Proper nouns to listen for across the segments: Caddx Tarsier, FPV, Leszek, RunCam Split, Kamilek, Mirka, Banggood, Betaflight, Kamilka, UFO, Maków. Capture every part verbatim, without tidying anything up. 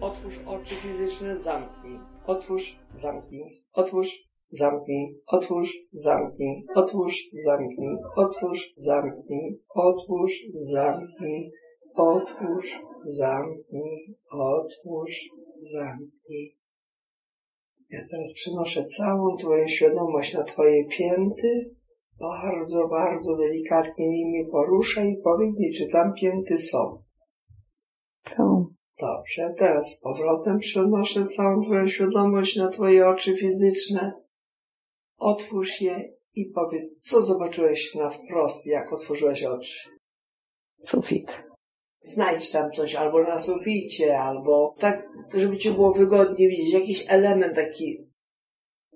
Otwórz oczy fizyczne, zamknij. Otwórz, zamknij. Otwórz, zamknij. Otwórz, zamknij. Otwórz, zamknij. Otwórz, zamknij. Otwórz, zamknij. Otwórz, zamknij. Otwórz, zamknij. Ja teraz przenoszę całą Twoją świadomość na Twoje pięty. Bardzo, bardzo delikatnie nimi poruszaj i powiedz mi, czy tam pięty są. Są. Dobrze, teraz z powrotem przenoszę całą Twoją świadomość na Twoje oczy fizyczne. Otwórz je i powiedz, co zobaczyłeś na wprost, jak otworzyłeś oczy. Sufit. Znajdź tam coś, albo na suficie, albo tak, żeby Ci było wygodnie widzieć. Jakiś element taki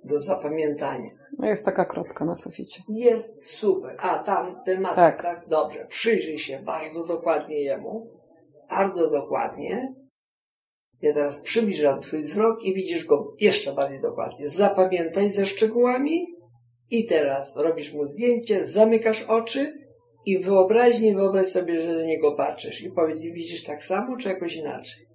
do zapamiętania. No jest taka kropka na suficie. Jest, super. A, tam ten masek, tak. tak? Dobrze, przyjrzyj się bardzo dokładnie jemu. Bardzo dokładnie. Ja teraz przybliżam Twój wzrok i widzisz go jeszcze bardziej dokładnie. Zapamiętaj ze szczegółami i teraz robisz mu zdjęcie, zamykasz oczy i wyobraźnie wyobraź sobie, że do niego patrzysz i powiedz, widzisz tak samo, czy jakoś inaczej?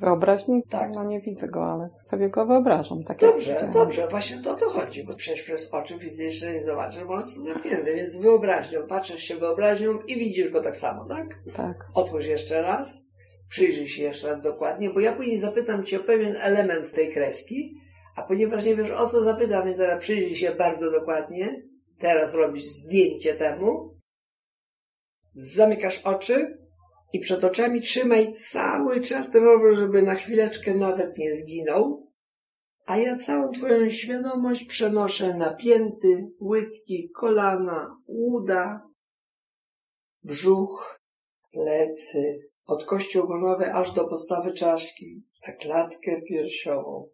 Wyobraźni? Tak. No nie widzę go, ale sobie go wyobrażam. Tak dobrze, jak dobrze. Właśnie to o to chodzi, bo przecież przez oczy fizyczne nie zobaczysz, bo on jest zamknięty, więc wyobraźnią. Patrzysz się wyobraźnią i widzisz go tak samo, tak? Tak. Otwórz jeszcze raz, przyjrzyj się jeszcze raz dokładnie, bo ja później zapytam Cię o pewien element tej kreski, a ponieważ nie wiesz o co zapytam, więc teraz przyjrzyj się bardzo dokładnie, teraz robisz zdjęcie temu, zamykasz oczy, i przed oczami trzymaj cały czas ten obraz, żeby na chwileczkę nawet nie zginął. A ja całą Twoją świadomość przenoszę na pięty, łydki, kolana, uda, brzuch, plecy, od kości ogonowej aż do podstawy czaszki, na klatkę piersiową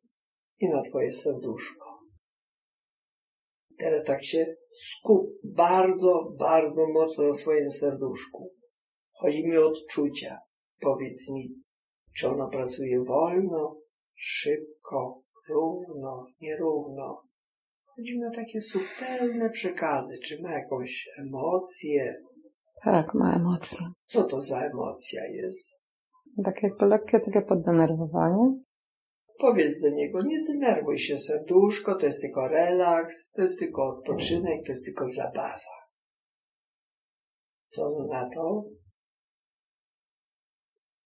i na Twoje serduszko. Teraz tak się skup bardzo, bardzo mocno na swoim serduszku. Chodzi mi o odczucia. Powiedz mi, czy ono pracuje wolno, szybko, równo, nierówno. Chodzi mi o takie subtelne przekazy. Czy ma jakąś emocję? Tak, ma emocję. Co to za emocja jest? Tak jakby lekkie takie poddenerwowanie. Powiedz do niego, nie denerwuj się serduszko, to jest tylko relaks, to jest tylko odpoczynek, to jest tylko zabawa. Co on na to?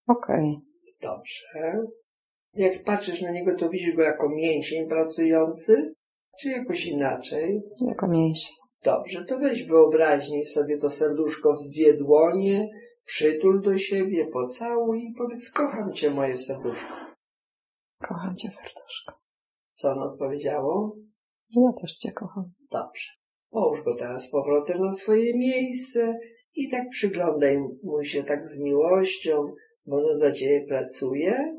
Okej. Okay. Dobrze. Jak patrzysz na niego, to widzisz go jako mięsień pracujący, czy jakoś inaczej? Jako mięsień. Dobrze, to weź wyobraźnij sobie to serduszko w dwie dłonie, przytul do siebie, pocałuj i powiedz, kocham Cię, moje serduszko. Kocham Cię, serduszko. Co ono odpowiedziało? Ja też Cię kocham. Dobrze. Połóż go teraz z powrotem na swoje miejsce i tak przyglądaj mu się tak z miłością, bo ono dla Ciebie pracuje,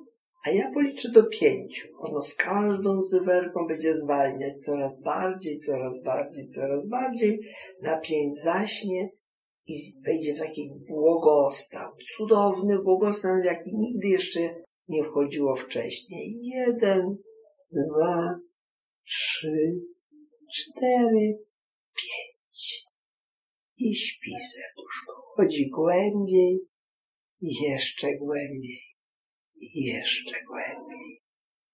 a ja policzę do pięciu. Ono z każdą cyferką będzie zwalniać coraz bardziej, coraz bardziej, coraz bardziej. Na pięć zaśnie i wejdzie w taki błogostan, cudowny błogostan, w jaki nigdy jeszcze nie wchodziło wcześniej. Jeden, dwa, trzy, cztery, pięć. I śpi serduszko. Chodzi głębiej. Jeszcze głębiej, jeszcze głębiej.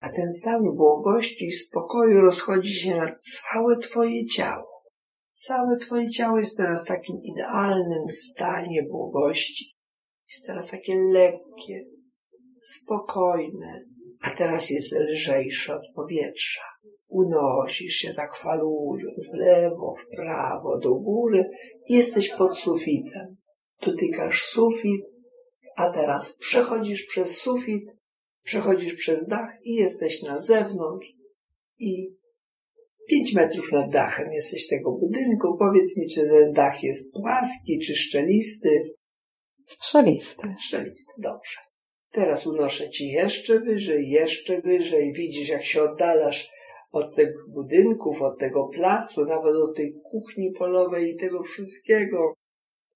A ten stan błogości i spokoju rozchodzi się na całe Twoje ciało. Całe Twoje ciało jest teraz w takim idealnym stanie błogości. Jest teraz takie lekkie, spokojne, a teraz jest lżejsze od powietrza. Unosisz się tak falując w lewo, w prawo, do góry i jesteś pod sufitem. Dotykasz sufit, a teraz przechodzisz przez sufit, przechodzisz przez dach i jesteś na zewnątrz i pięć metrów nad dachem jesteś tego budynku. Powiedz mi, czy ten dach jest płaski, czy szczelisty? Szczelisty. Szczelisty, dobrze. Teraz unoszę ci jeszcze wyżej, jeszcze wyżej. Widzisz, jak się oddalasz od tych budynków, od tego placu, nawet od tej kuchni polowej i tego wszystkiego.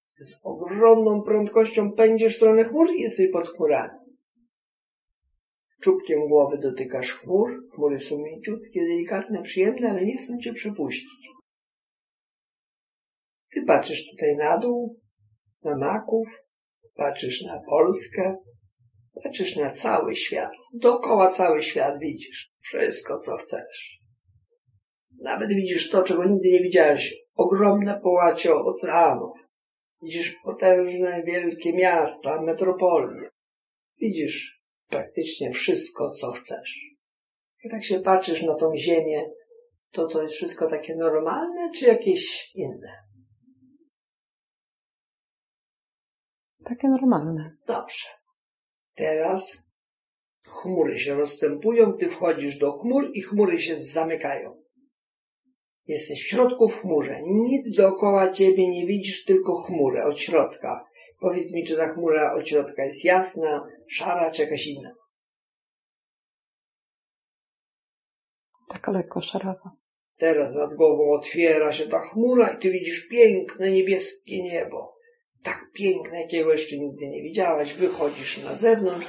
Z ogromną prędkością pędzisz w stronę chmur i jesteś pod chmurami. Czubkiem głowy dotykasz chmur. Chmury są mięciutkie, delikatne, przyjemne, ale nie chcą cię przepuścić. Ty patrzysz tutaj na dół, na Maków, patrzysz na Polskę, patrzysz na cały świat. Dookoła cały świat widzisz wszystko, co chcesz. Nawet widzisz to, czego nigdy nie widziałeś. Ogromne połacie oceanów. Widzisz potężne, wielkie miasta, metropolie. Widzisz praktycznie wszystko, co chcesz. Jak tak się patrzysz na tą ziemię, to to jest wszystko takie normalne, czy jakieś inne? Takie normalne. Dobrze. Teraz chmury się rozstępują, ty wchodzisz do chmur i chmury się zamykają. Jesteś w środku w chmurze. Nic dookoła ciebie nie widzisz, tylko chmurę od środka. Powiedz mi, czy ta chmura od środka jest jasna, szara, czy jakaś inna? Taka lekko szarawa. Teraz nad głową otwiera się ta chmura i ty widzisz piękne niebieskie niebo. Tak piękne, jakiego jeszcze nigdy nie widziałaś. Wychodzisz na zewnątrz,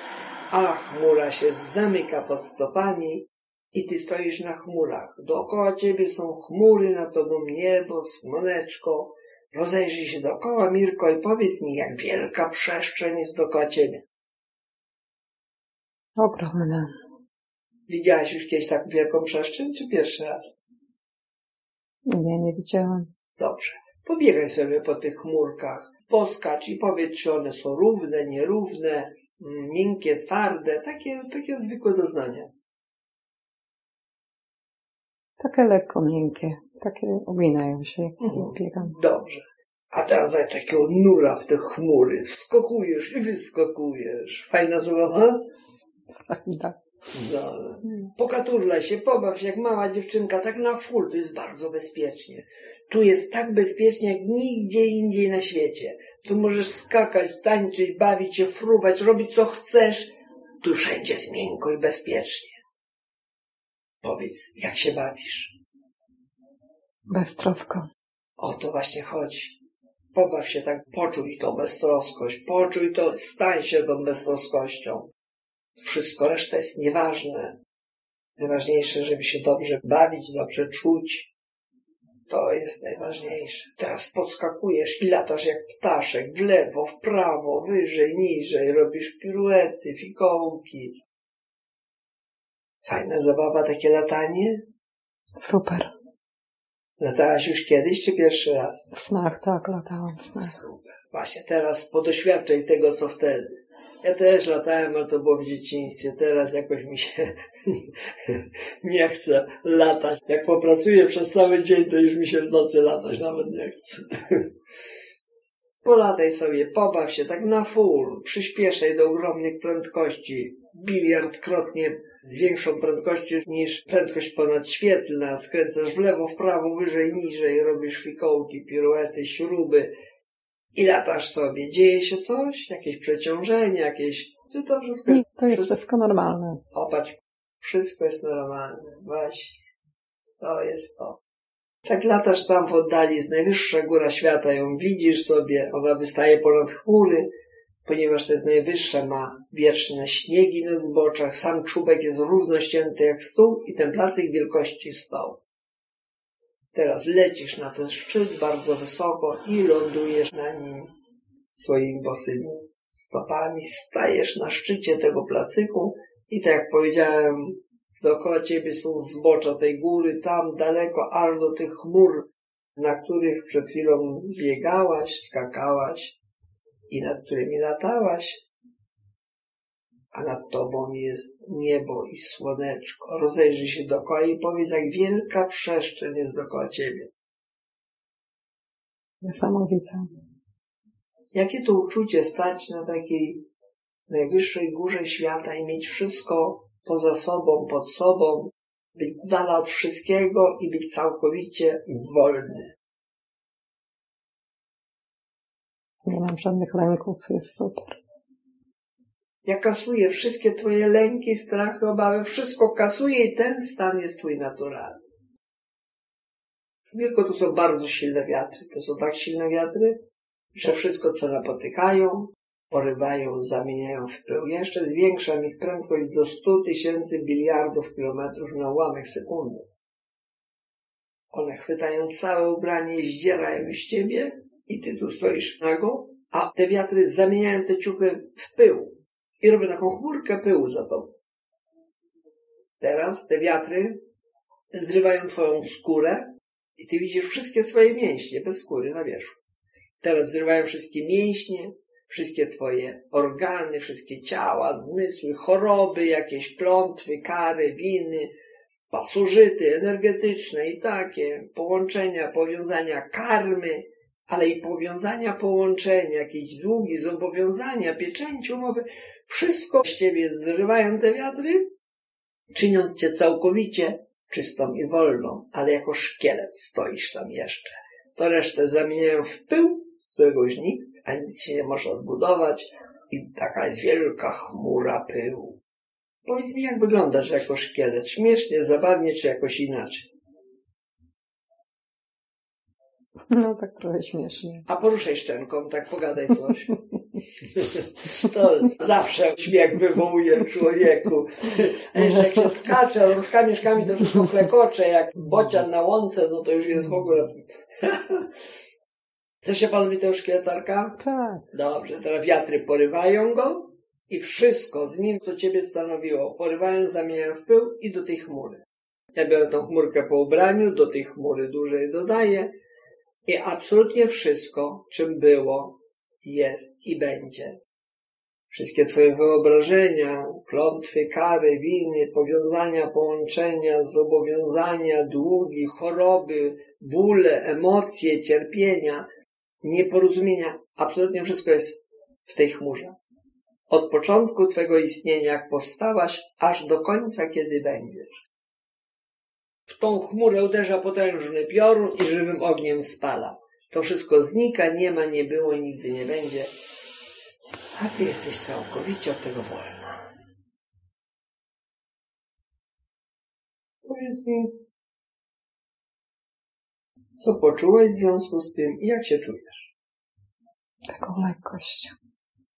a chmura się zamyka pod stopami i ty stoisz na chmurach. Dookoła ciebie są chmury, nad tobą niebo, słoneczko. Rozejrzyj się dookoła, Mirko, i powiedz mi, jak wielka przestrzeń jest dookoła ciebie. Ogromna. Widziałaś już kiedyś tak wielką przestrzeń, czy pierwszy raz? Nie, nie widziałam. Dobrze. Pobiegaj sobie po tych chmurkach, poskacz i powiedz, czy one są równe, nierówne, miękkie, twarde. Takie, takie zwykłe doznania. Takie lekko miękkie. Takie uginają się, jak mhm. biegam. Dobrze. A teraz daj takiego nura w te chmury. Wskakujesz i wyskakujesz. Fajna zabawa? Fajna. No. Pokaturlaj się, pobaw się jak mała dziewczynka, tak na full. To jest bardzo bezpiecznie. Tu jest tak bezpiecznie, jak nigdzie indziej na świecie. Tu możesz skakać, tańczyć, bawić się, fruwać, robić co chcesz. Tu wszędzie jest miękko i bezpiecznie. Powiedz, jak się bawisz? Beztrosko. O to właśnie chodzi. Pobaw się tak, poczuj tą beztroskość, poczuj to, stań się tą beztroskością. Wszystko reszta jest nieważne. Najważniejsze, żeby się dobrze bawić, dobrze czuć. To jest najważniejsze. Teraz podskakujesz i latasz jak ptaszek, w lewo, w prawo, wyżej, niżej, robisz piruety, fikołki. Fajna zabawa, takie latanie? Super. Latałaś już kiedyś, czy pierwszy raz? W snach, tak, latałam w snach. Super. Właśnie, teraz podoświadczaj tego, co wtedy. Ja też latałem, ale to było w dzieciństwie. Teraz jakoś mi się nie chce latać. Jak popracuję przez cały dzień, to już mi się w nocy latać nawet nie chce. Polataj sobie, pobaw się tak na full. Przyspieszaj do ogromnych prędkości. Biliardkrotnie z większą prędkością niż prędkość ponadświetlna. Skręcasz w lewo, w prawo, wyżej, niżej. Robisz fikołki, piruety, śruby. I latasz sobie. Dzieje się coś? Jakieś przeciążenie? Jakieś... Czy to wszystko jest... To jest wszystko normalne. Opatrz. Wszystko jest normalne. Właśnie. To jest to. Tak latasz tam w oddali, jest najwyższa góra świata, ją widzisz sobie, ona wystaje ponad chmury, ponieważ to jest najwyższa, ma wieczne śniegi na zboczach, sam czubek jest równo ścięty jak stół i ten placek wielkości stołu. Teraz lecisz na ten szczyt bardzo wysoko i lądujesz na nim swoimi bosymi stopami, stajesz na szczycie tego placyku i tak jak powiedziałem, dookoła ciebie są zbocza tej góry, tam daleko, aż do tych chmur, na których przed chwilą biegałaś, skakałaś i nad którymi latałaś. a nad tobą jest niebo i słoneczko. Rozejrzyj się dookoła i powiedz, jak wielka przestrzeń jest dookoła ciebie. Niesamowite. Jakie to uczucie stać na takiej najwyższej górze świata i mieć wszystko poza sobą, pod sobą, być z dala od wszystkiego i być całkowicie wolny. Nie mam żadnych lęków, jest super. Ja kasuję wszystkie twoje lęki, strachy, obawy, wszystko kasuję i ten stan jest twój naturalny. Tylko to są bardzo silne wiatry. To są tak silne wiatry, że wszystko, co napotykają, porywają, zamieniają w pył. Ja jeszcze zwiększam ich prędkość do stu tysięcy biliardów kilometrów na ułamek sekundy. One chwytają całe ubranie, zdzierają z ciebie i ty tu stoisz nago, a te wiatry zamieniają te ciuchy w pył i robią taką chmurkę pyłu za tobą. Teraz te wiatry zrywają twoją skórę i ty widzisz wszystkie swoje mięśnie bez skóry na wierzchu. Teraz zrywają wszystkie mięśnie, wszystkie twoje organy, wszystkie ciała, zmysły, choroby, jakieś klątwy, kary, winy, pasożyty energetyczne i takie połączenia, powiązania karmy, ale i powiązania, połączenia, jakieś długi, zobowiązania, pieczęci, umowy. Wszystko z ciebie zrywają te wiatry, czyniąc cię całkowicie czystą i wolną, ale jako szkielet stoisz tam jeszcze. To resztę zamieniają w pył, z którego nikt, a nic się nie może odbudować i taka jest wielka chmura pyłu. Powiedz mi, jak wyglądasz jako szkielet? Śmiesznie, zabawnie, czy jakoś inaczej? No tak trochę śmiesznie. A poruszaj szczęką, tak pogadaj coś. To zawsze śmiech wywołuje w człowieku. A jeszcze jak się skacze różkami, mieszkami, to wszystko klekocze, jak bocian na łące, no to już jest w ogóle... Chcesz się pozbyć tego szkieletarka? Tak. Dobrze, teraz wiatry porywają go i wszystko z nim, co ciebie stanowiło, porywają, zamieniają w pył i do tej chmury. Ja biorę tą chmurkę po ubraniu, do tej chmury dłużej dodaję i absolutnie wszystko, czym było, jest i będzie. Wszystkie twoje wyobrażenia, klątwy, kary, winy, powiązania, połączenia, zobowiązania, długi, choroby, bóle, emocje, cierpienia, nieporozumienia, absolutnie wszystko jest w tej chmurze. Od początku twego istnienia, jak powstałaś, aż do końca, kiedy będziesz. W tą chmurę uderza potężny piorun i żywym ogniem spala. To wszystko znika, nie ma, nie było i nigdy nie będzie. A ty jesteś całkowicie od tego wolna. Powiedz mi, co poczułeś w związku z tym i jak się czujesz? Taką lekkość.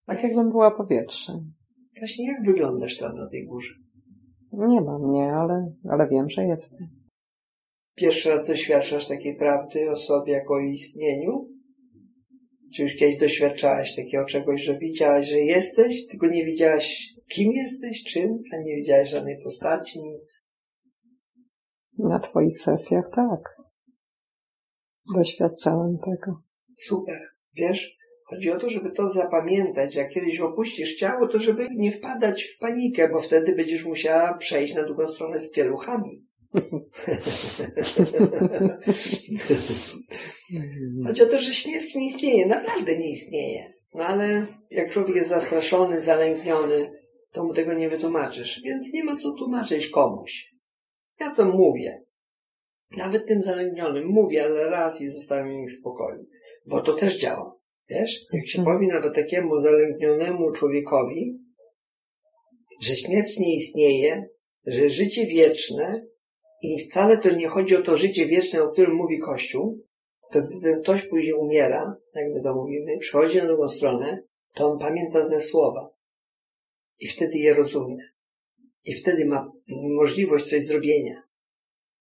Tak jakbym była powietrzem. Właśnie jak wyglądasz tam na tej górze? Nie ma mnie, ale, ale wiem, że jestem. Pierwszy raz doświadczasz takiej prawdy o sobie jako o istnieniu? Czy już kiedyś doświadczałaś takiego czegoś, że widziałaś, że jesteś, tylko nie widziałaś, kim jesteś, czym, a nie widziałaś żadnej postaci, nic? Na twoich sesjach tak. Doświadczałem tego. Super. Wiesz, chodzi o to, żeby to zapamiętać. Jak kiedyś opuścisz ciało, to żeby nie wpadać w panikę, bo wtedy będziesz musiała przejść na drugą stronę z pieluchami. Chodzi o to, że śmierć nie istnieje, naprawdę nie istnieje. No ale jak człowiek jest zastraszony, zalękniony, to mu tego nie wytłumaczysz, więc nie ma co tłumaczyć komuś. Ja to mówię, nawet tym zalęknionym mówię, ale raz i zostawiam ich w spokoju, bo to też działa. Wiesz, jak się powie nawet takiemu zalęknionemu człowiekowi, że śmierć nie istnieje, że życie wieczne. I wcale to nie chodzi o to życie wieczne, o którym mówi Kościół, to gdy ten ktoś później umiera, jak my to mówimy, przychodzi na drugą stronę, to on pamięta te słowa i wtedy je rozumie. I wtedy ma możliwość coś zrobienia.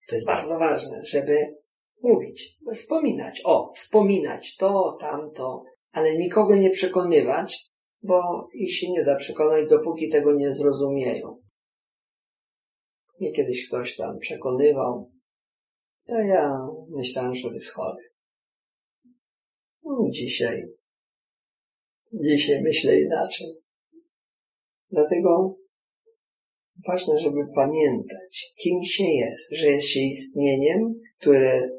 To jest bardzo ważne, żeby mówić, wspominać, o, wspominać to, tamto, ale nikogo nie przekonywać, bo ich się nie da przekonać, dopóki tego nie zrozumieją. Mnie kiedyś ktoś tam przekonywał, to ja myślałem, że jest chory. No, dzisiaj, dzisiaj myślę inaczej. Dlatego ważne, żeby pamiętać, kim się jest, że jest się istnieniem, które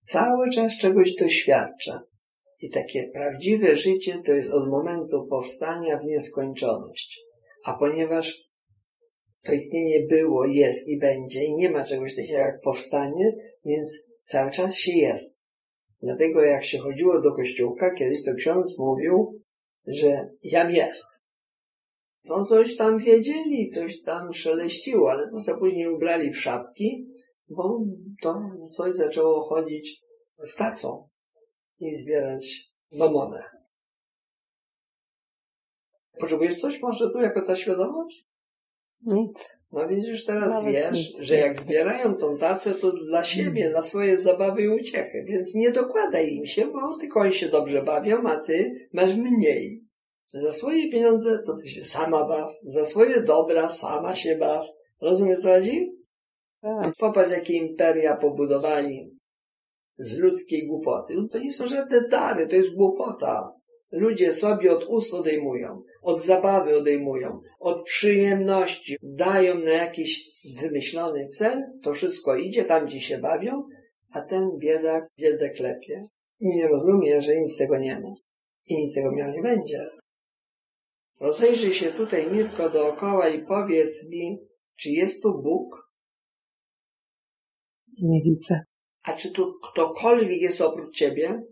cały czas czegoś doświadcza. I takie prawdziwe życie to jest od momentu powstania w nieskończoność. A ponieważ to istnienie było, jest i będzie i nie ma czegoś takiego jak powstanie, więc cały czas się jest. Dlatego jak się chodziło do kościółka, kiedyś to ksiądz mówił, że jam jest. To coś tam wiedzieli, coś tam szeleściło, ale to sobie później ubrali w szatki, bo to coś zaczęło chodzić z tacą i zbierać mamonę. Potrzebujesz coś może tu jako ta świadomość? Nic. No widzisz, teraz nawet wiesz, nic. Że jak zbierają tą tacę, to dla siebie, mm. dla swojej zabawy i uciechy. Więc nie dokładaj im się, bo tylko oni się dobrze bawią, a ty masz mniej. Za swoje pieniądze to ty się sama baw, za swoje dobra sama się baw. Rozumiesz, co chodzi? Tak. Popatrz, jakie imperia pobudowali z ludzkiej głupoty. No to nie są żadne dary, to jest głupota. Ludzie sobie od ust odejmują, od zabawy odejmują, od przyjemności, dają na jakiś wymyślony cel, to wszystko idzie, tam gdzie się bawią, a ten biedak biedę klepie i nie rozumie, że nic z tego nie ma i nic z tego miał nie będzie. Rozejrzyj się tutaj, Mirko, dookoła i powiedz mi, czy jest tu Bóg? Nie widzę. A czy tu ktokolwiek jest oprócz ciebie?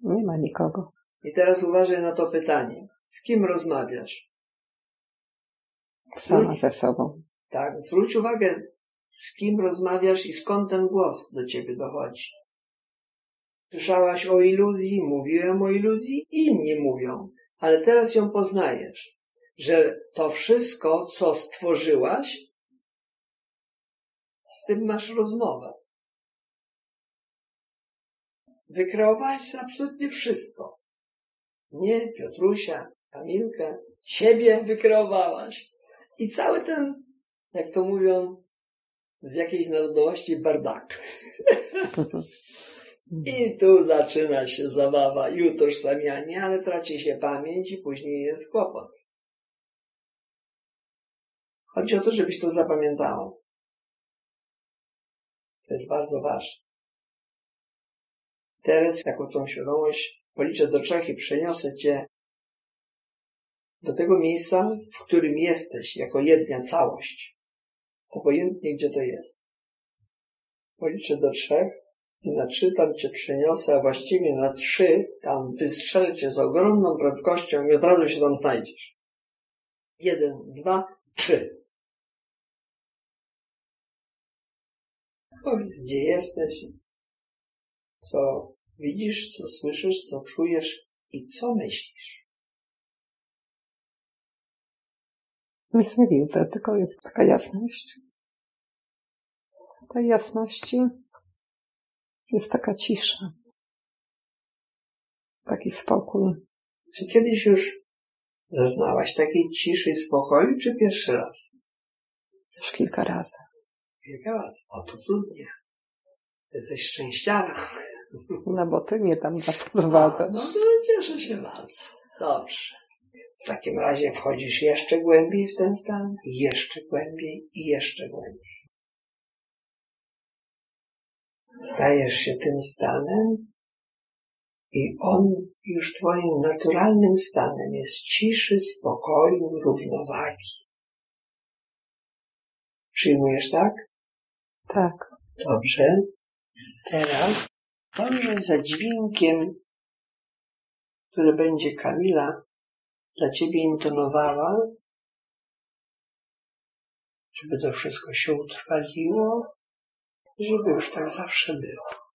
Nie ma nikogo. I teraz uważaj na to pytanie. Z kim rozmawiasz? Sama ze sobą. Tak, zwróć uwagę, z kim rozmawiasz i skąd ten głos do ciebie dochodzi. Słyszałaś o iluzji, mówiłem o iluzji, inni mówią, ale teraz ją poznajesz, że to wszystko, co stworzyłaś, z tym masz rozmowę. Wykreowałaś absolutnie wszystko. Nie, Piotrusia, Kamilkę, siebie wykreowałaś. I cały ten, jak to mówią, w jakiejś narodowości bardak. I tu zaczyna się zabawa i utożsamianie, ale traci się pamięć i później jest kłopot. Chodzi o to, żebyś to zapamiętało. To jest bardzo ważne. Teraz, jako tą świadomość policzę do trzech i przeniosę cię do tego miejsca, w którym jesteś, jako jedna całość. Obojętnie, gdzie to jest. Policzę do trzech i na trzy tam cię przeniosę, a właściwie na trzy tam wystrzelę cię z ogromną prędkością i od razu się tam znajdziesz. Jeden, dwa, trzy. Powiedz, gdzie jesteś, co widzisz, co słyszysz, co czujesz i co myślisz? Nic nie widzę, tylko jest taka jasność. W tej jasności jest taka cisza. Taki spokój. Czy kiedyś już zaznałaś takiej ciszy i spokoju, czy pierwszy raz? Już kilka razy. Kilka razy? O, to cudnie. Jesteś szczęściara. No bo ty mnie tam zaprowadzasz. No to cieszę się bardzo. Dobrze. W takim razie wchodzisz jeszcze głębiej w ten stan, jeszcze głębiej i jeszcze głębiej. Stajesz się tym stanem i on już twoim naturalnym stanem jest ciszy, spokoju, równowagi. Przyjmujesz tak? Tak. Dobrze. Teraz Dobrze, za dźwiękiem, który będzie Kamila dla ciebie intonowała, żeby to wszystko się utrwaliło i żeby już tak zawsze było.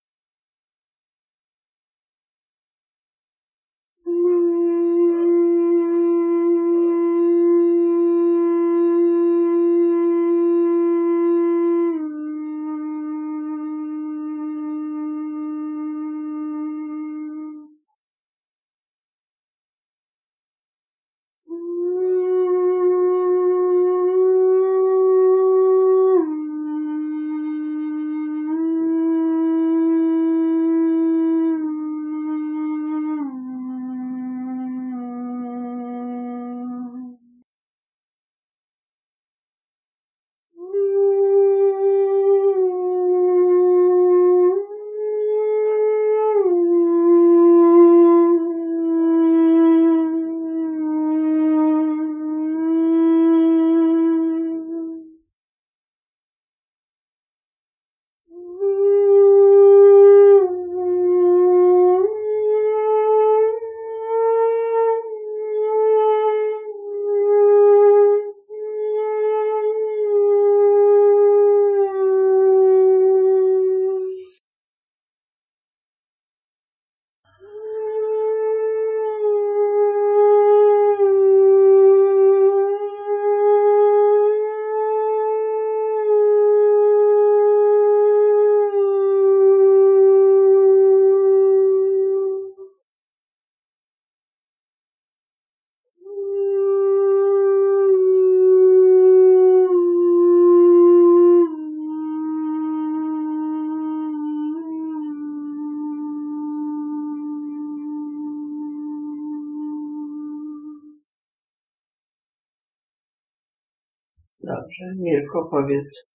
Dobrze, Milko, powiedz,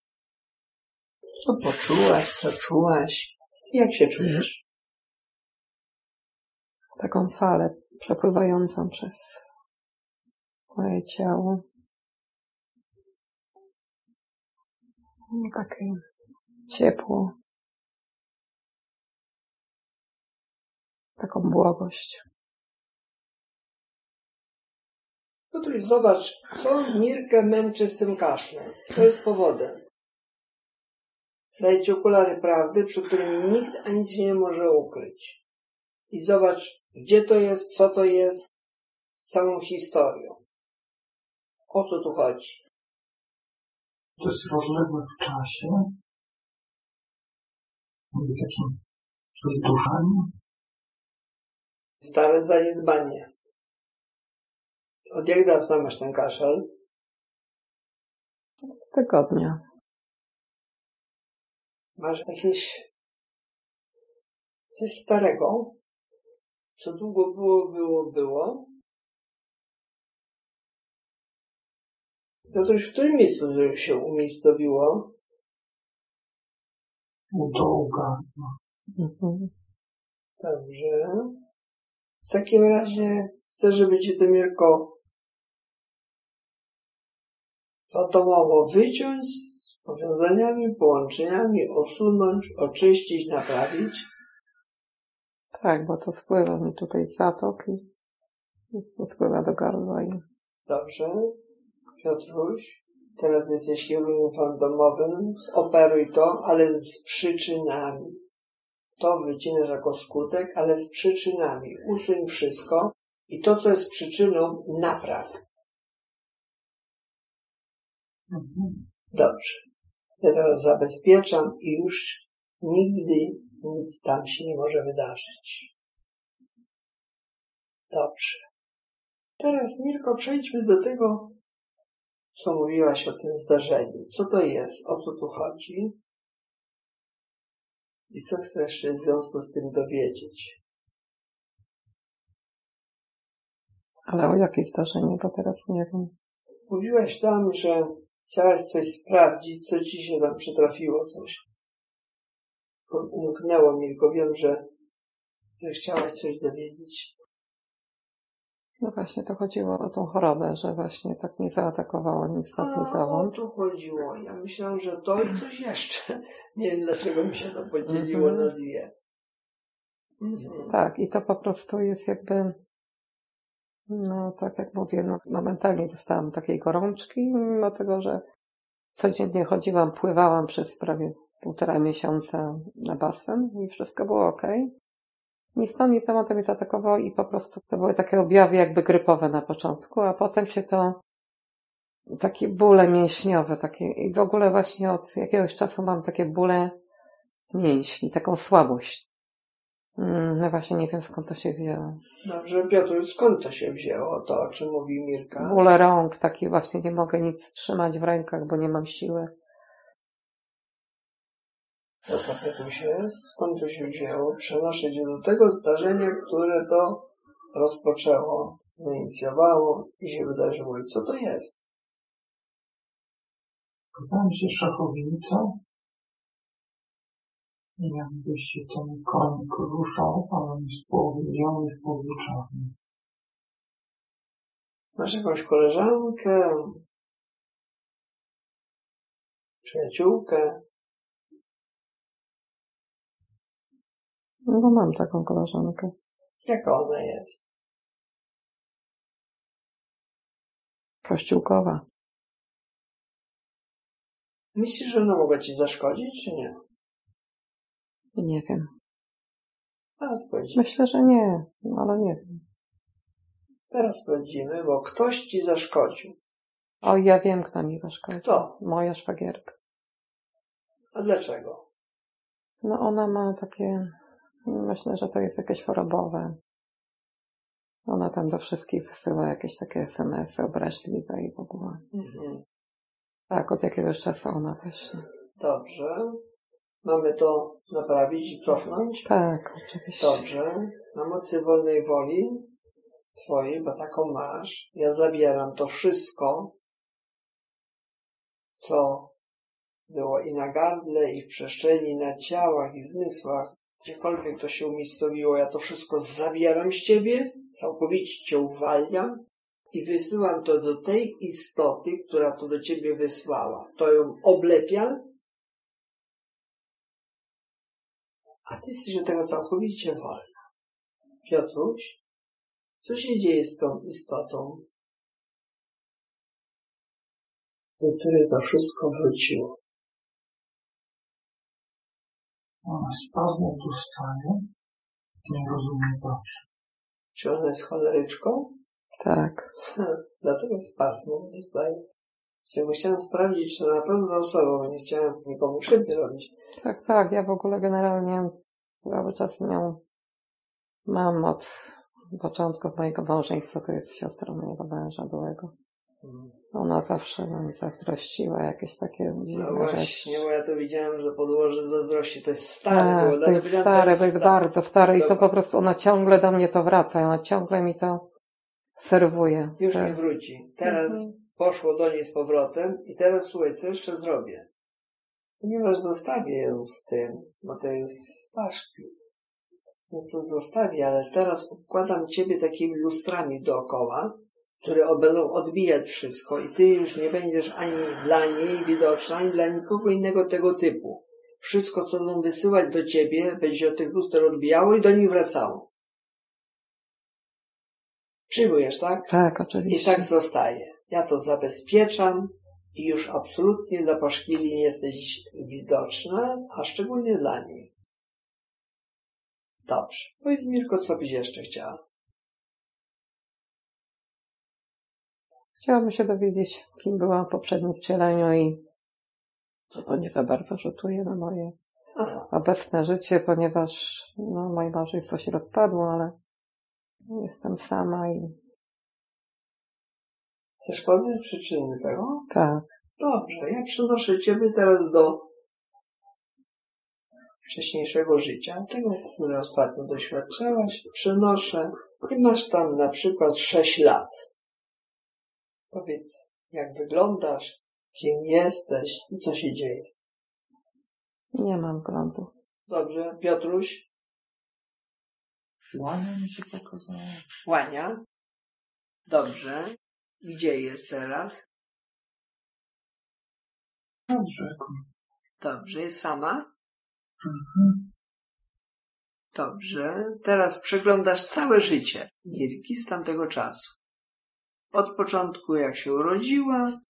co poczułaś, co czułaś, jak się czujesz? Taką falę przepływającą przez moje ciało. Takie ciepło. Taką błogość. Piotruś, zobacz, co Mirkę męczy z tym kaszlem. Co jest powodem? Daję ci okulary prawdy, przy którym nikt ani nic nie może ukryć. I zobacz, gdzie to jest, co to jest, z całą historią. O co tu chodzi? To jest rozległe w czasie. Mówię takim zduszaniem. Stare zaniedbanie. Od jak dawna masz ten kaszel? Tygodnia. Masz jakieś coś starego, co długo było, było, było. To coś w którym miejscu się umiejscowiło? U dołka. Mhm. Dobrze. W takim razie chcę, żeby ci to, Mirko, atomowo wyciąć z powiązaniami, połączeniami, usunąć, oczyścić, naprawić. Tak, bo to spływa mi tutaj z zatok i spływa do gardła. I... Dobrze. Piotruś, teraz jesteś chirurgiem fandomowym, zoperuj to, ale z przyczynami. To wycinasz jako skutek, ale z przyczynami. Usuń wszystko i to, co jest przyczyną, napraw. Mhm. Dobrze. Ja teraz zabezpieczam i już nigdy nic tam się nie może wydarzyć. Dobrze. Teraz, Mirko, przejdźmy do tego, co mówiłaś o tym zdarzeniu. Co to jest? O co tu chodzi? I co chcesz się w związku z tym dowiedzieć? Ale o jakie zdarzenie, bo teraz nie wiem. Mówiłaś tam, że chciałaś coś sprawdzić, co ci się tam przytrafiło, coś. Umknęło mi, tylko wiem, że, że chciałaś coś dowiedzieć. No właśnie, to chodziło o tą chorobę, że właśnie tak nie zaatakowało nic na całą. O to chodziło. Ja myślałam, że to i coś jeszcze. Nie wiem, dlaczego mi się to podzieliło mm-hmm. na dwie. Mm-hmm. Tak, i to po prostu jest jakby, no tak jak mówię, no, momentalnie dostałam takiej gorączki, mimo tego, że codziennie chodziłam, pływałam przez prawie półtora miesiąca na basen i wszystko było okej. Okay. Nic to, nic to mnie zaatakowało i po prostu to były takie objawy jakby grypowe na początku, a potem się to takie bóle mięśniowe, takie i w ogóle właśnie od jakiegoś czasu mam takie bóle mięśni, taką słabość. No właśnie nie wiem, skąd to się wzięło. Dobrze, Piotr, skąd to się wzięło, to o czym mówi Mirka? Bóle rąk, takie właśnie nie mogę nic trzymać w rękach, bo nie mam siły. To trochę tu się, skąd to się wzięło, przenoszę się do tego zdarzenia, które to rozpoczęło, inicjowało i się wydarzyło. I co to jest? Pytałem się szachownicą i jakby się ten konik ruszał, ale on jest połowiony i połowiczony. Masz jakąś koleżankę, przyjaciółkę? No mam taką koleżankę. Jaka ona jest? Kościółkowa. Myślisz, że ona mogła ci zaszkodzić, czy nie? Nie wiem. Teraz sprawdzimy. Myślę, że nie, ale nie wiem. Teraz sprawdzimy, bo ktoś ci zaszkodził. O, ja wiem, kto mi zaszkodził. Kto? Moja szwagierka. A dlaczego? No ona ma takie... Myślę, że to jest jakieś chorobowe. Ona tam do wszystkich wysyła jakieś takie es em esy obraźliwe i w ogóle. Mhm. Tak, od jakiegoś czasu ona właśnie. Dobrze. Mamy to naprawić i cofnąć? Tak, oczywiście. Dobrze. Na mocy wolnej woli twojej, bo taką masz, ja zabieram to wszystko, co było i na gardle, i w przestrzeni, i na ciałach, i w zmysłach, gdziekolwiek to się umiejscowiło, ja to wszystko zabieram z ciebie, całkowicie cię uwalniam i wysyłam to do tej istoty, która to do ciebie wysłała. To ją oblepiam, a ty jesteś do tego całkowicie wolna. Piotruś, co się dzieje z tą istotą, do której to wszystko wróciło? Ona spadła do stanu, nie rozumie dobrze. Czy ona jest choleryczką? Tak. Ha, dlatego spadła do stanu. Chciałem sprawdzić, czy to na pewno osoba, bo nie chciałem nikomu szybko robić. Tak, tak. Ja w ogóle generalnie cały czas nią mam od początków mojego małżeństwa, to jest siostrą mojego męża byłego. Hmm. Ona zawsze mi zazdrościła jakieś takie dziwne no właśnie, rzeczy. Bo ja to widziałem, że podłoże zazdrości to jest stare. A, to jest stare, to jest, to jest bardzo stare i to po prostu ona ciągle do mnie to wraca, ona ciągle mi to serwuje. Już tak. Nie wróci. Teraz mhm. poszło do niej z powrotem i teraz słuchaj, co jeszcze zrobię? Ponieważ zostawię ją z tym, bo to jest paszki. Więc to zostawię, ale teraz układam ciebie takimi lustrami dookoła, które będą odbijać wszystko i ty już nie będziesz ani dla niej widoczna, ani dla nikogo innego tego typu. Wszystko, co będą wysyłać do ciebie, będzie od tych luster odbijało i do nich wracało. Przyjmujesz, tak? Tak, oczywiście. I tak zostaje. Ja to zabezpieczam i już absolutnie dla paszkwili nie jesteś widoczna, a szczególnie dla niej. Dobrze. Powiedz, Mirko, co byś jeszcze chciała? Chciałabym się dowiedzieć, kim byłam w poprzednim wcieleniu i co to nie za bardzo rzutuje na moje Aha. obecne życie, ponieważ no, moje małżeństwo się rozpadło, ale jestem sama i... Chcesz poznać przyczyny tego? Tak. Dobrze, ja przynoszę ciebie teraz do wcześniejszego życia, tego, które ostatnio doświadczyłaś, przynoszę i masz tam na przykład sześć lat. Powiedz, jak wyglądasz, kim jesteś i co się dzieje. Nie mam gruntu. Dobrze, Piotruś? Łania mi się pokazała. Łania? Dobrze. Gdzie jest teraz? Dobrze. Dobrze, jest sama? Mhm. Dobrze. Teraz przeglądasz całe życie Mirki z tamtego czasu. Od początku, jak się urodziła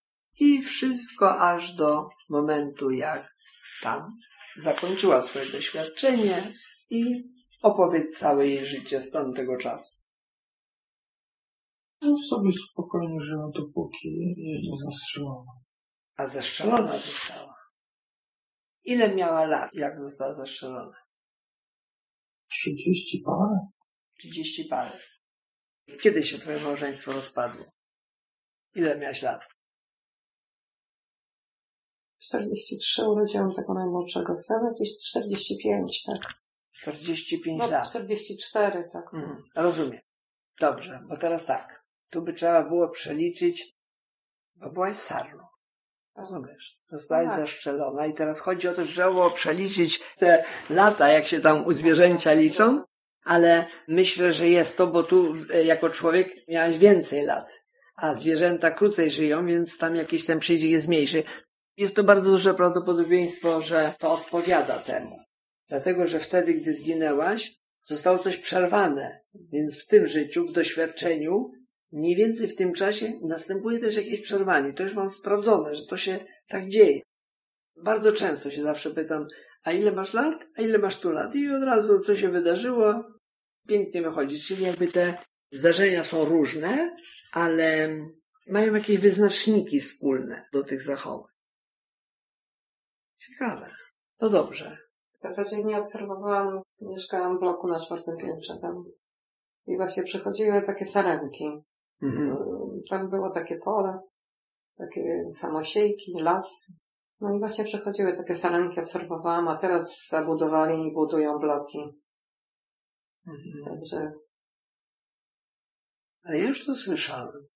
i wszystko aż do momentu, jak tam zakończyła swoje doświadczenie i opowiedz całe jej życie z tamtego czasu. No sobie spokojnie żyła, dopóki jej nie zastrzelono. A zastrzelona została. Ile miała lat, jak została zastrzelona? Trzydzieści parę. Trzydzieści parę. Kiedy się twoje małżeństwo rozpadło? Ile miałaś lat? czterdzieści trzy, urodziłam tego najmłodszego syna, jakieś czterdzieści pięć, tak? czterdzieści pięć no, lat. czterdzieści cztery, tak. Mm, rozumiem. Dobrze, bo teraz tak. Tu by trzeba było przeliczyć, bo byłaś sarną. Rozumiesz? Zostałaś tak. zastrzelona i teraz chodzi o to, że trzeba było przeliczyć te lata, jak się tam u zwierzęcia liczą. Ale myślę, że jest to, bo tu jako człowiek miałeś więcej lat, a zwierzęta krócej żyją, więc tam jakiś ten przyjdzie jest mniejszy. Jest to bardzo duże prawdopodobieństwo, że to odpowiada temu. Dlatego, że wtedy, gdy zginęłaś, zostało coś przerwane, więc w tym życiu, w doświadczeniu, mniej więcej w tym czasie następuje też jakieś przerwanie. To już mam sprawdzone, że to się tak dzieje. Bardzo często się zawsze pytam, a ile masz lat? A ile masz tu lat? I od razu, co się wydarzyło, pięknie wychodzi. Czyli jakby te zdarzenia są różne, ale mają jakieś wyznaczniki wspólne do tych zachowań. Ciekawe. To dobrze. Ja codziennie obserwowałam, mieszkałam w bloku na czwartym piętrze tam. I właśnie przychodziły takie sarenki. Mhm. Tam było takie pole, takie samosiejki, las. No i właśnie przechodziły takie sarenki, obserwowałam, a teraz zabudowali i budują bloki. Mhm. Także... A ja już to słyszałem.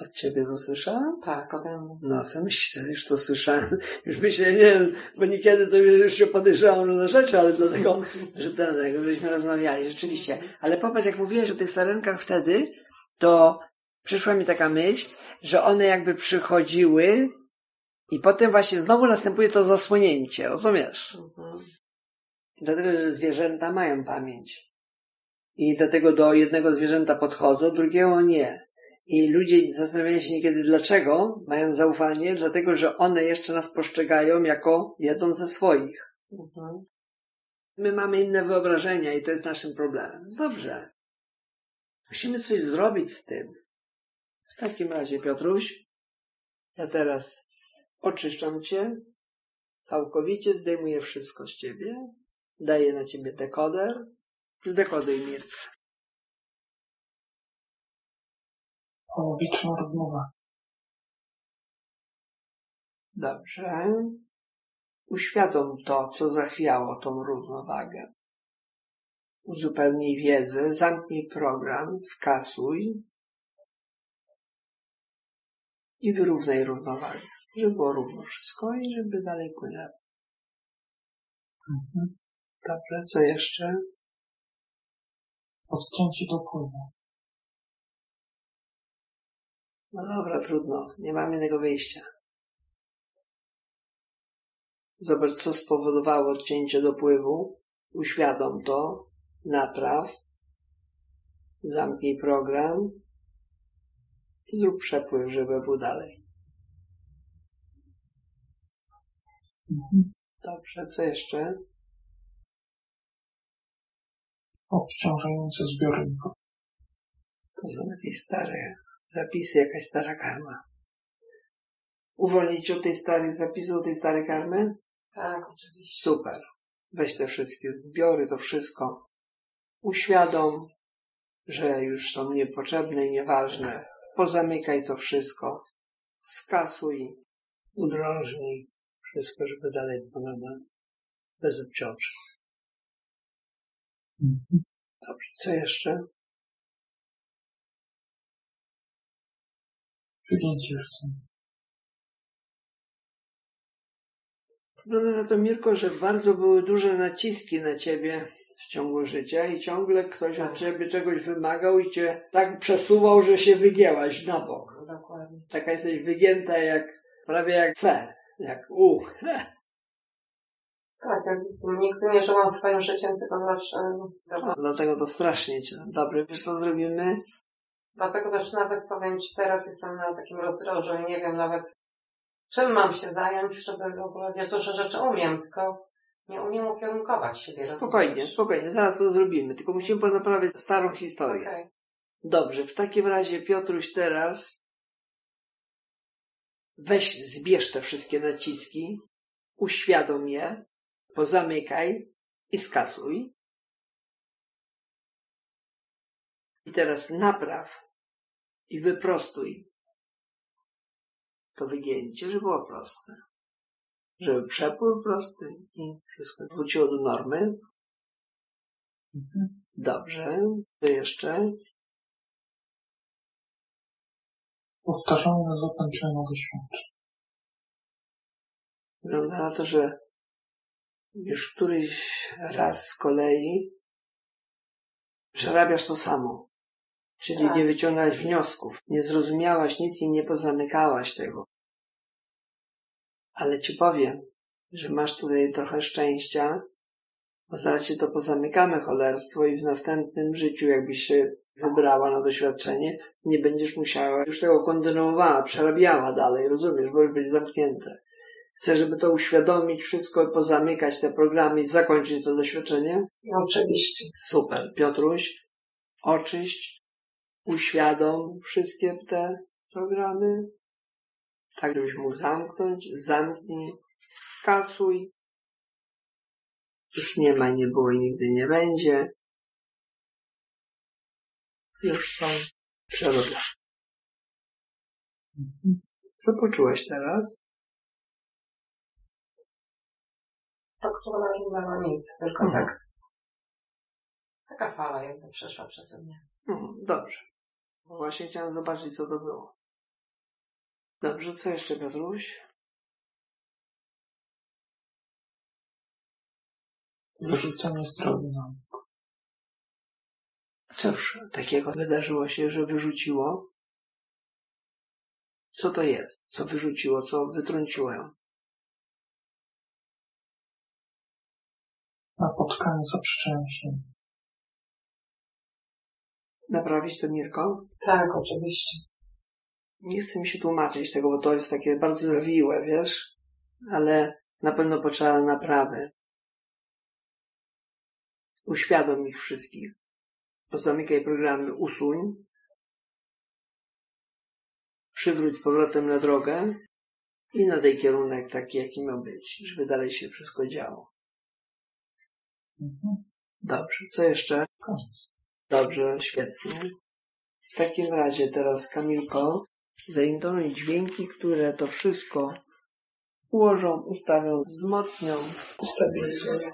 Od ciebie to słyszałem? Tak, ode mnie. Nosem już to słyszałem. Już myślę, nie bo niekiedy to już się podejrzewam różne rzeczy, ale dlatego, że teraz jakbyśmy rozmawiali, rzeczywiście. Ale popatrz, jak mówiłeś o tych sarenkach wtedy, to przyszła mi taka myśl, że one jakby przychodziły i potem właśnie znowu następuje to zasłonięcie, rozumiesz? Mhm. Dlatego, że zwierzęta mają pamięć. I dlatego do jednego zwierzęta podchodzą, drugiego nie. I ludzie zastanawiają się niekiedy, dlaczego mają zaufanie, dlatego, że one jeszcze nas postrzegają jako jedną ze swoich. Mhm. My mamy inne wyobrażenia i to jest naszym problemem. Dobrze. Musimy coś zrobić z tym. W takim razie, Piotruś, ja teraz oczyszczam cię, całkowicie zdejmuję wszystko z ciebie, daję na ciebie dekoder, zdekoduj Mirka. Połowiczna rozmowa. Dobrze. Uświadom to, co zachwiało tą równowagę. Uzupełnij wiedzę, zamknij program, skasuj i wyrównaj równowagę. Żeby było równo wszystko i żeby dalej płynęło. Mhm. Dobrze, co jeszcze? Odcięcie do płynu. No dobra, trudno. Nie mamy innego wyjścia. Zobacz, co spowodowało odcięcie dopływu. Uświadom to. Napraw. Zamknij program. I zrób przepływ, żeby był dalej. Mhm. Dobrze, co jeszcze? Obciążające zbiory. To są jakieś stare zapisy, jakaś stara karma. Uwolnić od tych starych zapisów, od tej starej karmy? Tak, oczywiście. Super. Weź te wszystkie zbiory, to wszystko. Uświadom, że już są niepotrzebne i nieważne. Pozamykaj to wszystko. Skasuj, udrążnij wszystko, żeby dalej wygląda bez obciążeń. Mhm. Dobrze, co jeszcze? Przyjęcie rdzenia. Wygląda na to, Mirko, że bardzo były duże naciski na ciebie w ciągu życia i ciągle ktoś tak od ciebie czegoś wymagał i cię tak przesuwał, że się wygięłaś na bok. Dokładnie. Taka jesteś wygięta jak, prawie jak C, jak U. Tak, jak nikt nie żyłam swoim życiem, tylko zawsze... No, dlatego to strasznie cię. Dobry, wiesz co zrobimy? Dlatego też nawet powiem ci, teraz jestem na takim rozdrożu i nie wiem nawet, czym mam się zająć, żeby w ogóle, ja dużo rzeczy umiem, tylko nie umiem ukierunkować siebie. Spokojnie, rozumiesz? Spokojnie, zaraz to zrobimy, tylko musimy ponaprawiać starą historię. Okay. Dobrze, w takim razie Piotruś teraz weź, zbierz te wszystkie naciski, uświadom je, pozamykaj i skasuj. I teraz napraw i wyprostuj to wygięcie, żeby było proste. Żeby przepływ prosty i wszystko wróciło do normy. Mhm. Dobrze. Co jeszcze? Powtarzamy zakończenie doświadczeń. Wygląda na to, że już któryś raz z kolei przerabiasz to samo. Czyli tak, nie wyciągałaś wniosków, nie zrozumiałaś nic i nie pozamykałaś tego. Ale ci powiem, że masz tutaj trochę szczęścia, bo zaraz się to pozamykamy cholerstwo i w następnym życiu, jakbyś się wybrała na doświadczenie, nie będziesz musiała, już tego kontynuowała, przerabiała dalej, rozumiesz, bo już byli zamknięte. Chcesz, żeby to uświadomić wszystko i pozamykać te programy i zakończyć to doświadczenie? Oczywiście. Super. Piotruś, oczyść, uświadom wszystkie te programy, tak żebyś mógł zamknąć, zamknij, skasuj. Już nie ma, nie było i nigdy nie będzie. Już są przerobione. Co poczułeś teraz? Tak, która nie dała nic, tylko mhm. tak. Taka fala jakby przeszła przeze mnie. Mhm, dobrze. Bo właśnie chciałem zobaczyć, co to było. Dobrze, co jeszcze, Piotruś? Wyrzucenie zdrowych nauk. Cóż, takiego wydarzyło się, że wyrzuciło. Co to jest? Co wyrzuciło? Co wytrąciło ją? Napotkanie zaprzyczynienia się. Naprawić to, Mirko? Tak, oczywiście. Nie chcę mi się tłumaczyć tego, bo to jest takie bardzo zawiłe, wiesz? Ale na pewno potrzeba naprawy. Uświadom ich wszystkich. Pozamykaj programy, usuń. Przywróć z powrotem na drogę i nadaj kierunek taki, jaki miał być, żeby dalej się wszystko działo. Mhm. Dobrze, co jeszcze? Dobrze, świetnie. W takim razie teraz, Kamilko, zaintonuj dźwięki, które to wszystko ułożą, ustawią, wzmocnią, ustabilizują.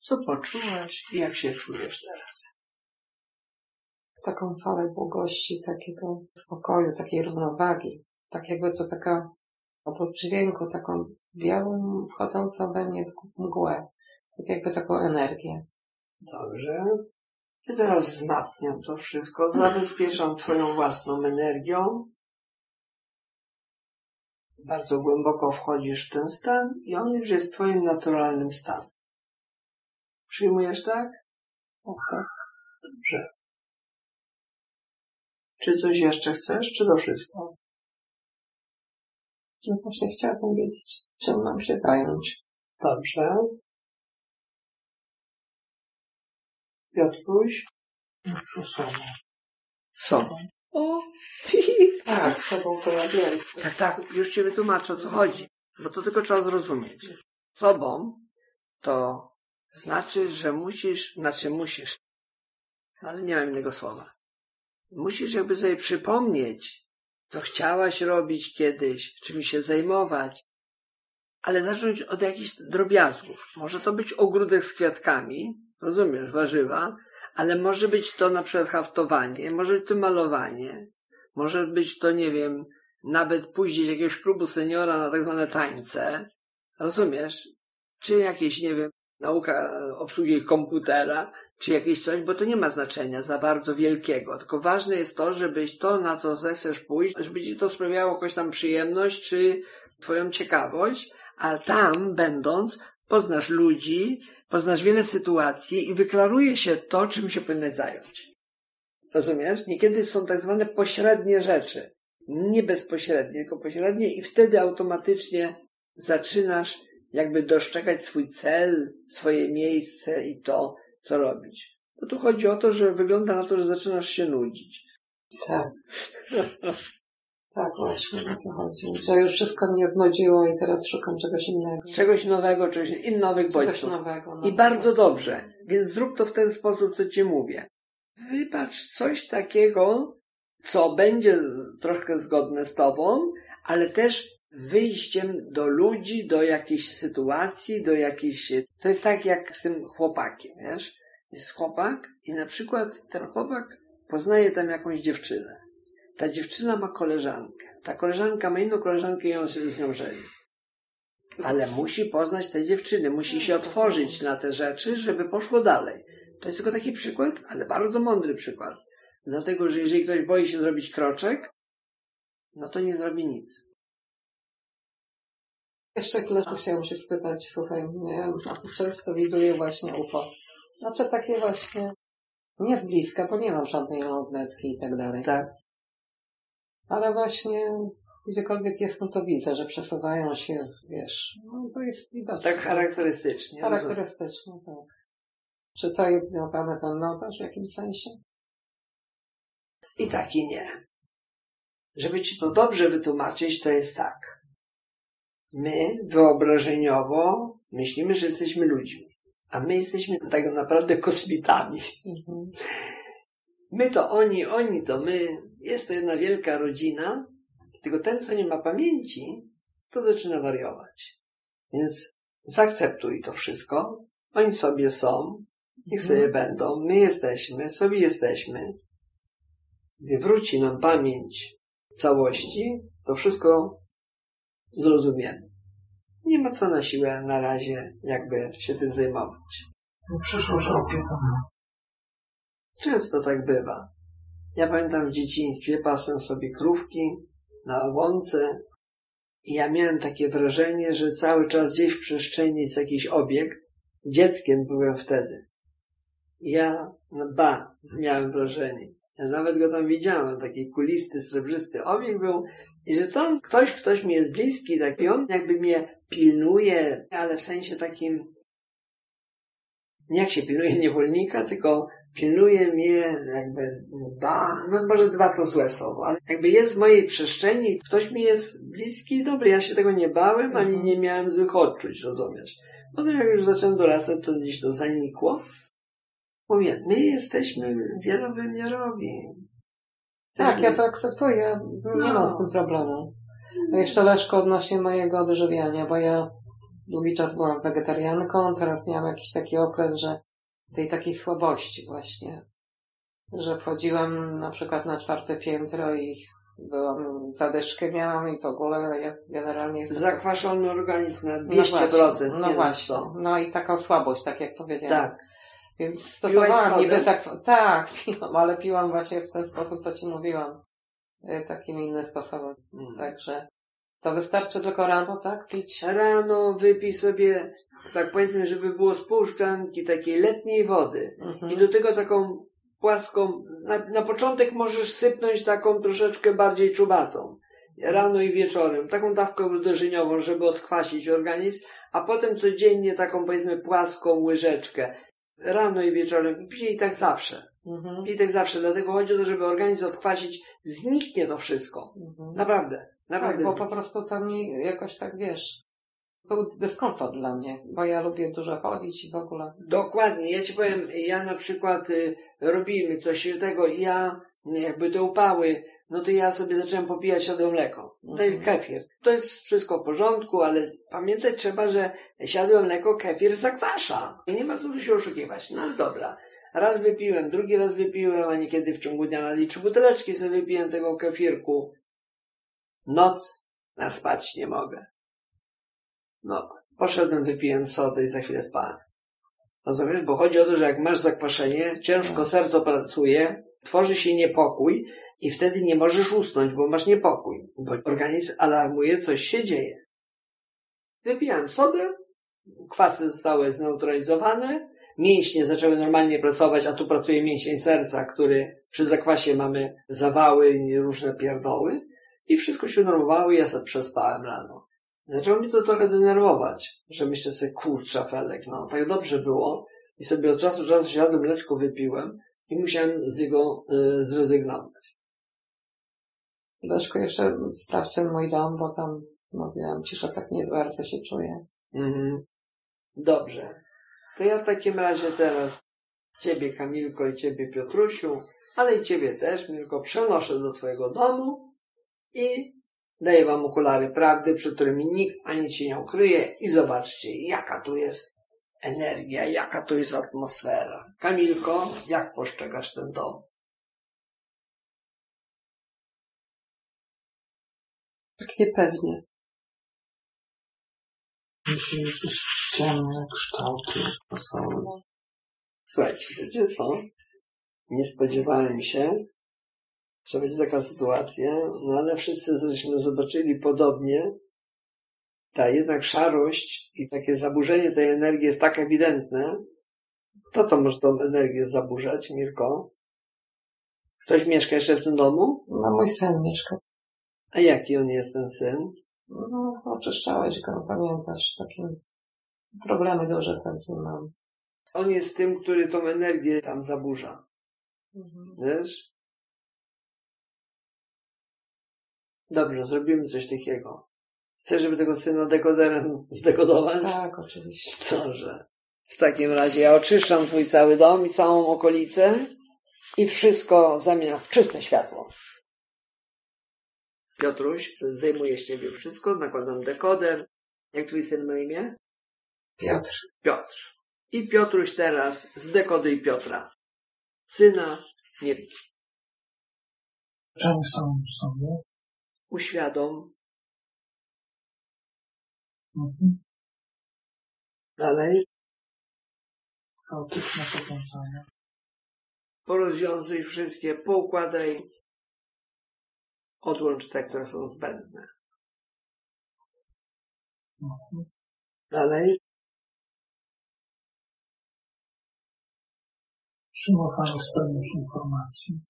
Co poczułaś i jak się czujesz teraz? Taką falę błogości, takiego spokoju, takiej równowagi. Tak jakby to taka, oprócz dźwięku, taką białą, wchodzącą we mnie mgłę. Tak jakby taką energię. Dobrze. Ja teraz wzmacniam to wszystko. Zabezpieczam twoją własną energią. Bardzo głęboko wchodzisz w ten stan i on już jest twoim naturalnym stanem. Przyjmujesz tak? Aha. Dobrze. Czy coś jeszcze chcesz, czy to wszystko? No właśnie chciałabym wiedzieć, czym mam się zająć. Dobrze. Piotruś? Muszę sobą. Sobą. O, tak, sobą to ja wiem. Tak, tak, już ci wytłumaczę, o co chodzi. Bo to tylko trzeba zrozumieć. Sobą to znaczy, że musisz, znaczy musisz, ale nie mam innego słowa. Musisz jakby sobie przypomnieć, co chciałaś robić kiedyś, czym się zajmować, ale zacząć od jakichś drobiazgów. Może to być ogródek z kwiatkami, rozumiesz, warzywa, ale może być to na przykład haftowanie, może być to malowanie, może być to, nie wiem, nawet pójść do jakiegoś klubu seniora na tak zwane tańce, rozumiesz, czy jakieś, nie wiem, nauka obsługi komputera, czy jakieś coś, bo to nie ma znaczenia za bardzo wielkiego, tylko ważne jest to, żebyś to, na co zechcesz pójść, żeby ci to sprawiało jakąś tam przyjemność, czy twoją ciekawość, a tam będąc poznasz ludzi, poznasz wiele sytuacji i wyklaruje się to, czym się powinnaś zająć. Rozumiesz? Niekiedy są tak zwane pośrednie rzeczy. Nie bezpośrednie, tylko pośrednie i wtedy automatycznie zaczynasz jakby dostrzegać swój cel, swoje miejsce i to, co robić. Bo tu chodzi o to, że wygląda na to, że zaczynasz się nudzić. Tak. Tak, właśnie o to chodzi. Że już wszystko mnie znudziło i teraz szukam czegoś innego. Czegoś nowego, czegoś innych nowych bodźców. Czegoś nowego. No. I bardzo dobrze. Więc zrób to w ten sposób, co ci mówię. Wypatrz coś takiego, co będzie troszkę zgodne z tobą, ale też wyjściem do ludzi, do jakiejś sytuacji, do jakiejś... To jest tak jak z tym chłopakiem, wiesz? Jest chłopak i na przykład ten chłopak poznaje tam jakąś dziewczynę. Ta dziewczyna ma koleżankę. Ta koleżanka ma inną koleżankę i on się z nią żeni. Ale musi poznać te dziewczyny, musi się otworzyć na te rzeczy, żeby poszło dalej. To jest tylko taki przykład, ale bardzo mądry przykład. Dlatego, że jeżeli ktoś boi się zrobić kroczek, no to nie zrobi nic. Jeszcze Kleszu chciałam się spytać, słuchaj, ja często widuję właśnie U F O. Znaczy takie właśnie, nie z bliska, bo nie mam żadnej lądnetki i tak dalej. Tak. Ale właśnie gdziekolwiek jestem, to widzę, że przesuwają się, wiesz, no to jest widoczne. Tak charakterystycznie. Charakterystycznie, rozumiem. Tak. Czy to jest związane z notarzem w jakimś sensie? I tak, i nie. Żeby ci to dobrze wytłumaczyć, to jest tak. My wyobrażeniowo myślimy, że jesteśmy ludźmi, a my jesteśmy tak naprawdę kosmitami. Mm-hmm. My to oni, oni to my. Jest to jedna wielka rodzina, tylko ten, co nie ma pamięci, to zaczyna wariować. Więc zaakceptuj to wszystko. Oni sobie są, niech sobie mm. będą. My jesteśmy, sobie jesteśmy. Gdy wróci nam pamięć całości, to wszystko zrozumiemy. Nie ma co na siłę na razie jakby się tym zajmować. Przyszłość opiekowana. Często tak bywa. Ja pamiętam w dzieciństwie pasłem sobie krówki na łące i ja miałem takie wrażenie, że cały czas gdzieś w przestrzeni jest jakiś obiekt. Dzieckiem byłem wtedy. Ja, no ba, miałem wrażenie. Ja nawet go tam widziałem, taki kulisty, srebrzysty obiekt był i że tam ktoś, ktoś mi jest bliski, tak, i on jakby mnie pilnuje, ale w sensie takim, jak się pilnuje niewolnika, tylko pilnuje mnie jakby dba, no może dwa to złe słowo, ale jakby jest w mojej przestrzeni, ktoś mi jest bliski i dobry, ja się tego nie bałem, ani nie miałem złych odczuć, rozumiesz? Potem jak już zacząłem dorastać, to gdzieś to zanikło. Mówię, my jesteśmy wielowymiarowi. Tak, ja to akceptuję, no. Nie mam z tym problemu. No jeszcze Leszko odnośnie mojego odżywiania, bo ja długi czas byłam wegetarianką, teraz miałam jakiś taki okres, że tej takiej słabości właśnie, że wchodziłam na przykład na czwarte piętro i byłam, zadyszkę miałam i w ogóle ja generalnie jestem... Zakwaszony organizm na dwieście procent. No właśnie, no i taką słabość, tak jak powiedziałem. Tak. Więc stosowałam niby zakwas... Tak, piłam, ale piłam właśnie w ten sposób, co ci mówiłam. Takim innym sposobem. Mm. Także to wystarczy tylko rano, tak, pić? Rano wypij sobie... Tak powiedzmy, żeby było z pół szklanki takiej letniej wody. Mhm. I do tego taką płaską, na, na początek możesz sypnąć taką troszeczkę bardziej czubatą. Rano i wieczorem. Taką dawkę uderzeniową, żeby odkwasić organizm, a potem codziennie taką powiedzmy płaską łyżeczkę. Rano i wieczorem. I tak zawsze. Mhm. I tak zawsze. Dlatego chodzi o to, żeby organizm odkwasić. Zniknie to wszystko. Mhm. Naprawdę. Naprawdę. Tak, bo po prostu to mi jakoś tak, wiesz... Był dyskomfort dla mnie, bo ja lubię dużo chodzić i w ogóle... Dokładnie, ja ci powiem, ja na przykład y, robimy coś tego i ja, jakby te upały, no to ja sobie zacząłem popijać siade mleko, mhm. kefir. To jest wszystko w porządku, ale pamiętać trzeba, że siadłe mleko kefir zakwasza. Nie ma co się oszukiwać, no ale dobra. Raz wypiłem, drugi raz wypiłem, a niekiedy w ciągu dnia na trzy buteleczki sobie wypiłem tego kefirku. Noc, a spać nie mogę. No, poszedłem, wypiłem sodę i za chwilę spałem. Rozumiesz? Bo chodzi o to, że jak masz zakwaszenie, ciężko serce pracuje, tworzy się niepokój i wtedy nie możesz usnąć, bo masz niepokój. Bo organizm alarmuje, coś się dzieje. Wypijam sodę, kwasy zostały zneutralizowane, mięśnie zaczęły normalnie pracować, a tu pracuje mięsień serca, który przy zakwasie mamy zawały i różne pierdoły i wszystko się normowało i ja sobie przespałem rano. Zaczęło mnie to trochę denerwować, że myślę sobie, kurczę, felek, no tak dobrze było i sobie od czasu do czasu siadłem, mleczko wypiłem i musiałem z niego y, zrezygnować. Leszko, jeszcze sprawdź ten mój dom, bo tam mówiłam ci, że tak nie bardzo się czuję. Mhm. Dobrze. To ja w takim razie teraz ciebie, Kamilko, i ciebie, Piotrusiu, ale i ciebie też, Milko, przenoszę do twojego domu i... Daję wam okulary prawdy, przy którymi nikt ani się nie ukryje i zobaczcie, jaka tu jest energia, jaka tu jest atmosfera. Kamilko, jak postrzegasz ten dom? Tak niepewnie. Myślę, że jakieś ciemne kształty pasały. Słuchajcie, ludzie są. Nie spodziewałem się, że będzie taka sytuacja, no ale wszyscy żeśmy zobaczyli podobnie. Ta jednak szarość i takie zaburzenie tej energii jest tak ewidentne. Kto to może tą energię zaburzać, Mirko? Ktoś mieszka jeszcze w tym domu? No, mój syn mieszka. A jaki on jest, ten syn? No, oczyszczałeś go, pamiętasz, takie problemy duże w ten syn mam. On jest tym, który tą energię tam zaburza. Mhm. Wiesz? Dobrze, zrobimy coś takiego. Chcesz, żeby tego syna dekoderem zdekodować? Tak, oczywiście. Co, że? W takim razie ja oczyszczam twój cały dom i całą okolicę i wszystko zamieniam w czyste światło. Piotruś, zdejmuję z ciebie wszystko, nakładam dekoder. Jak twój syn ma imię? Piotr. Piotr. I Piotruś teraz zdekoduj Piotra. Syna Mirki. Czemu są sobie? Uświadom. Mhm. Dalej. Chaotyczne powiązania. Porozwiązuj wszystkie, poukładaj. Odłącz te, które są zbędne. Mhm. Dalej. Przyjmowanie zbędnych informacji.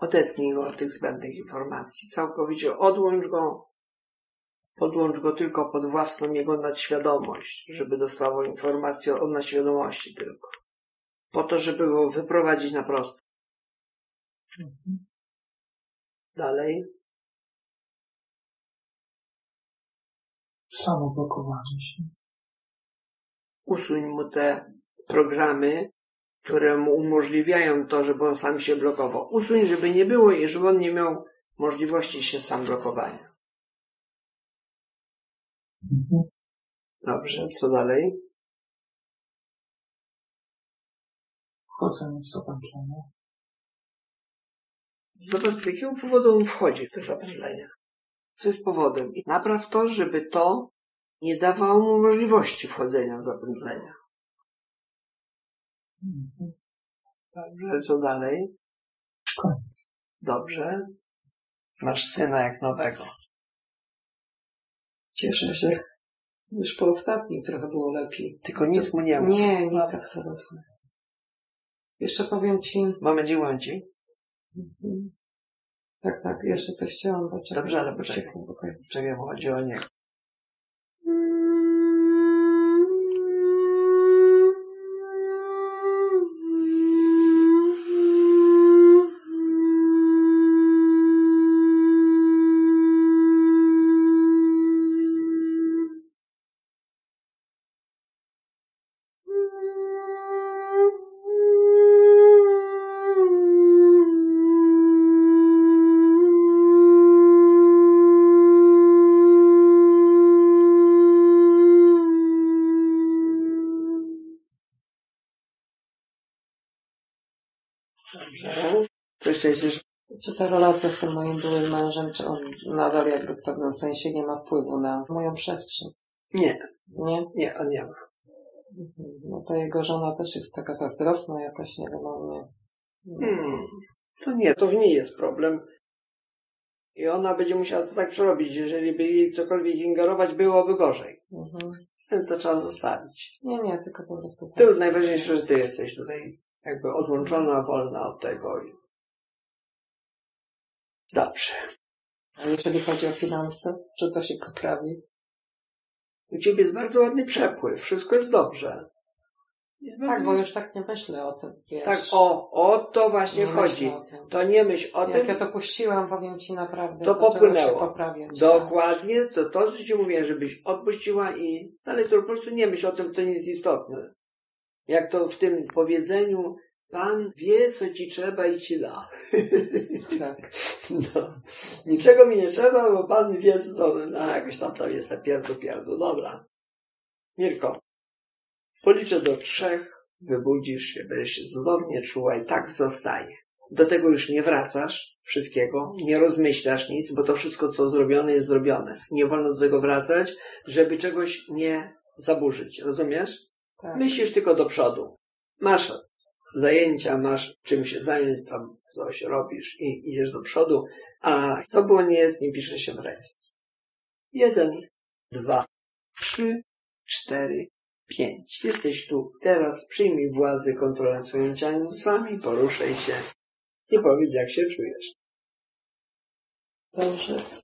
Odetnij go od tych zbędnych informacji. Całkowicie odłącz go. Podłącz go tylko pod własną jego nadświadomość, żeby dostawał informację o nadświadomości tylko. Po to, żeby go wyprowadzić na prosto. Mhm. Dalej. Samoblokowanie się. Usuń mu te programy, które mu umożliwiają to, żeby on sam się blokował. Usuń, żeby nie było i żeby on nie miał możliwości się sam blokowania. Dobrze, co dalej? Wchodzę w zapętlenie. Zobacz, z jakiego powodu on wchodzi w te zapętlenia. Co jest powodem? I napraw to, żeby to nie dawało mu możliwości wchodzenia w zapętlenia. Mhm. Dobrze, co dalej? Dobrze. Masz syna jak nowego. Cieszę się. Już po ostatnim trochę było lepiej. Tylko nic mu nie ma. Nie, nie tak sobie. Jeszcze powiem ci... Mamy dziłąci? Mhm. Tak, tak. Jeszcze coś chciałam. Poczekaj. Dobrze, ale poczekaj. Czekaj, bo chodzi o nie. Czy ta relacja z tym moim byłym mężem, czy on nadal jakby w pewnym sensie nie ma wpływu na moją przestrzeń? Nie. Nie? Nie, on nie ma. No to jego żona też jest taka zazdrosna jakaś, nie wiem, on nie... Hmm. To nie, to w niej jest problem. I ona będzie musiała to tak przerobić, jeżeli by jej cokolwiek ingerować, byłoby gorzej. Mhm. Więc to trzeba zostawić. Nie, nie, tylko po prostu... Tak. Ty, najważniejsze, że ty jesteś tutaj jakby odłączona, wolna od tego. Dobrze. A jeżeli chodzi o finanse, czy to się poprawi? U ciebie jest bardzo ładny przepływ. Wszystko jest dobrze. Jest tak, bardzo... bo już tak nie myślę o tym, wiesz. Tak, o, o to właśnie nie chodzi. To nie myśl o Jak tym. Jak ja to puściłam, powiem ci naprawdę. To popłynęło. Się poprawię, dokładnie. To to, co ci mówię, żebyś odpuściła i dalej to po prostu nie myśl o tym, to nie jest istotne. Jak to w tym powiedzeniu... Pan wie, co ci trzeba i ci da. Tak. No. Niczego mi nie trzeba, bo Pan wie, co... No, jakoś tam tam jest ta pierdu, pierdu. Dobra. Mirko, policzę do trzech, wybudzisz się, będziesz się cudownie czuła i tak zostaje. do tego już nie wracasz wszystkiego, nie rozmyślasz nic, bo to wszystko, co zrobione, jest zrobione. Nie wolno do tego wracać, żeby czegoś nie zaburzyć. Rozumiesz? Tak. Myślisz tylko do przodu. Masz zajęcia, masz czym się zająć, tam coś robisz i idziesz do przodu, a co było nie jest, nie pisze się w rejestr. Jeden, dwa, trzy, cztery, pięć. Jesteś tu. Teraz przyjmij władzę, kontrolę swoimi ciałem, sami poruszaj się i powiedz, jak się czujesz. Dobrze.